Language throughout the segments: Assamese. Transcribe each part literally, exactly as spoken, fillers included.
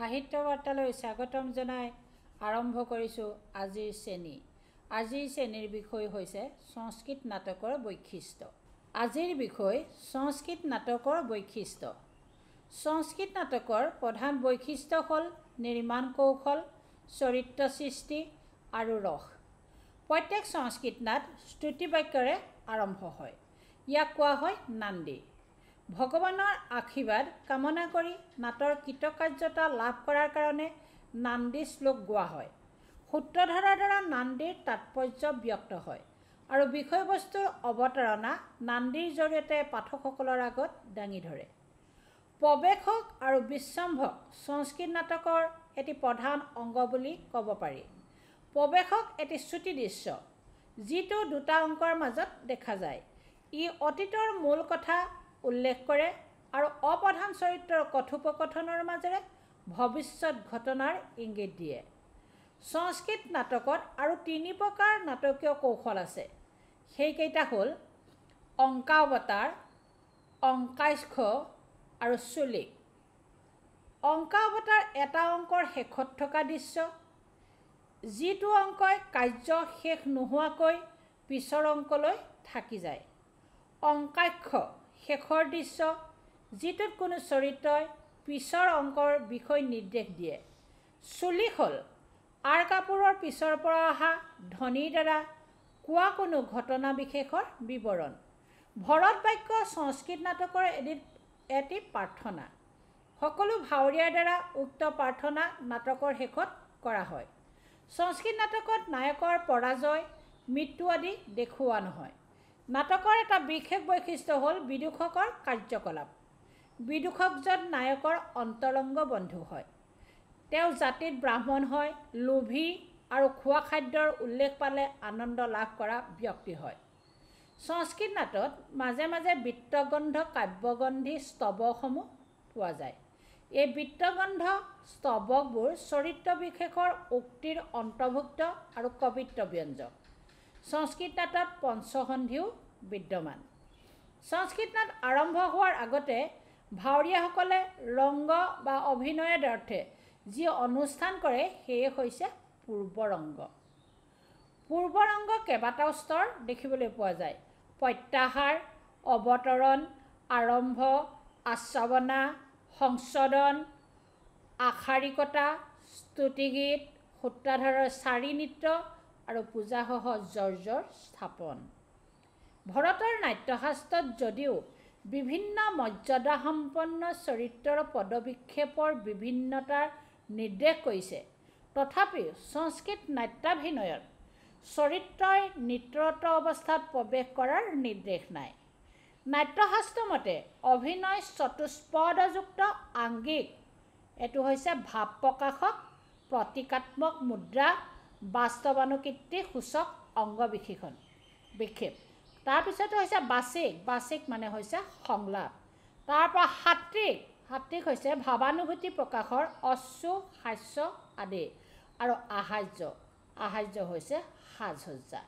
সাহিত্য বাৰ্তালৈ স্বাগতম জনাই আৰম্ভ কৰিছো আজিৰ শ্ৰেণী। আজিৰ শ্ৰেণীৰ বিষয় হৈছে সংস্কৃত নাটকৰ বৈশিষ্ট্য। আজিৰ বিষয় সংস্কৃত নাটকৰ বৈশিষ্ট্য। সংস্কৃত নাটকৰ প্ৰধান বৈশিষ্ট্য হ'ল নিৰ্মাণ কৌশল, চৰিত্ৰ সৃষ্টি আৰু ৰস। প্ৰত্যেক সংস্কৃত নাট স্তুতি বাক্যৰে আৰম্ভ হয়। ইয়াক কোৱা হয় নান্দী। ভগৱানৰ আশীৰ্বাদ কামনা কৰি নাটৰ কৃতকাৰ্যতা লাভ কৰাৰ কাৰণে নান্দী শ্লোক গোৱা হয়। সূত্ৰধাৰাৰ দ্বাৰা নান্দীৰ তাৎপৰ্য ব্যক্ত হয় আৰু বিষয়বস্তুৰ অৱতাৰণা নান্দীৰ জৰিয়তে পাঠকসকলৰ আগত দাঙি ধৰে। প্ৰৱেশক আৰু বিশ্বম্ভক সংস্কৃত নাটকৰ এটি প্ৰধান অংগ বুলি ক'ব পাৰি। প্ৰৱেশক এটি শ্ৰুতি দৃশ্য, যিটো দুটা অংকৰ মাজত দেখা যায়। ই অতীতৰ মূল কথা উল্লেখ কৰে আৰু অপ্ৰধান চৰিত্ৰৰ কথোপকথনৰ মাজেৰে ভৱিষ্যত ঘটনাৰ ইংগিত দিয়ে। সংস্কৃত নাটকত আৰু তিনি প্ৰকাৰ নাটকীয় কৌশল আছে। সেইকেইটা হ'ল অংকাৱতাৰ, অংকাক্ষ আৰু চুলিক। অংকাৱতাৰ এটা অংকৰ শেষত থকা দৃশ্য, যিটো অংকই কাৰ্য শেষ নোহোৱাকৈ পিছৰ অংকলৈ থাকি যায়। অংকাক্ষ শেষৰ দৃশ্য, যিটোত কোনো চৰিত্ৰই পিছৰ অংকৰ বিষয় নিৰ্দেশ দিয়ে। চুলিক হ'ল আৰ কাপোৰৰ পিছৰ পৰা অহা ধ্বনিৰ দ্বাৰা কোৱা কোনো ঘটনা বিশেষৰ বিৱৰণ। ভৰত বাক্য সংস্কৃত নাটকৰ এটি এটি প্ৰাৰ্থনা। সকলো ভাৱৰীয়াৰ দ্বাৰা উক্ত প্ৰাৰ্থনা নাটকৰ শেষত কৰা হয়। সংস্কৃত নাটকত নায়কৰ পৰাজয়, মৃত্যু আদি দেখুওৱা নহয়। নাটকৰ এটা বিশেষ বৈশিষ্ট্য হ'ল বিদূষকৰ কাৰ্যকলাপ। বিদূষকজন নায়কৰ অন্তৰংগ বন্ধু হয়। তেওঁ জাতিত ব্ৰাহ্মণ হয়, লোভী আৰু খোৱা খাদ্যৰ উল্লেখ পালে আনন্দ লাভ কৰা ব্যক্তি হয়। সংস্কৃত নাটত মাজে মাজে বৃত্তগন্ধ কাব্যগন্ধী স্তৱসমূহ পোৱা যায়। এই বৃত্তগন্ধ স্তৱকবোৰ চৰিত্ৰ বিশেষৰ উক্তিৰ অন্তৰ্ভুক্ত আৰু কবিত্ব ব্যঞ্জক। সংস্কৃত নাটত পঞ্চসন্ধিও বিদ্যমান। সংস্কৃত নাট আৰম্ভ হোৱাৰ আগতে ভাৱৰীয়াসকলে ৰংগ বা অভিনয়ৰ অৰ্থে যি অনুষ্ঠান কৰে সেয়ে হৈছে পূৰ্বৰংগ। পূৰ্বৰংগ কেইবাটাও স্তৰ দেখিবলৈ পোৱা যায়। প্ৰত্যাহাৰ, অৱতৰণ, আৰম্ভ, আশ্ৰৱনা, সংশোধন, আশাৰিকতা, স্তুতিগীত, সূত্ৰাধাৰৰ চাৰি নৃত্য আৰু পূজাসহ জৰ্জৰ স্থাপন। ভৰতৰ নাট্যশাস্ত্ৰত যদিও বিভিন্ন মৰ্যাদাসম্পন্ন চৰিত্ৰৰ পদবিক্ষেপৰ বিভিন্নতাৰ নিৰ্দেশ কৰিছে, তথাপিও সংস্কৃত নাট্যাভিনয়ত চৰিত্ৰই নৃত্যৰত অৱস্থাত প্ৰৱেশ কৰাৰ নিৰ্দেশ নাই। নাট্যশাস্ত্ৰমতে অভিনয় চতুষ্পদযুক্ত আংগিক, এইটো হৈছে ভাৱ প্ৰকাশক, প্ৰতীকাত্মক মুদ্ৰা, বাস্তৱানুকৃতি সূচক অংগ বিশেষণ বিক্ষেপ। তাৰপিছতে হৈছে বাচিক। বাচিক মানে হৈছে সংলাপ। তাৰপৰা সাত্বিক। সাত্বিক হৈছে ভাৱানুভূতি প্ৰকাশৰ অশ্ৰু, হাস্য আদি। আৰু আহাৰ্য। আহাৰ্য হৈছে সাজসজ্জা।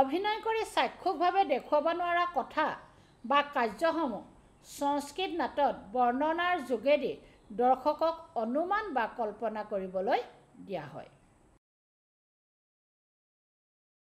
অভিনয় কৰি চাক্ষুষভাৱে দেখুৱাব নোৱাৰা কথা বা কাৰ্যসমূহ সংস্কৃত নাটত বৰ্ণনাৰ যোগেদি দৰ্শকক অনুমান বা কল্পনা কৰিবলৈ দিয়া হয়।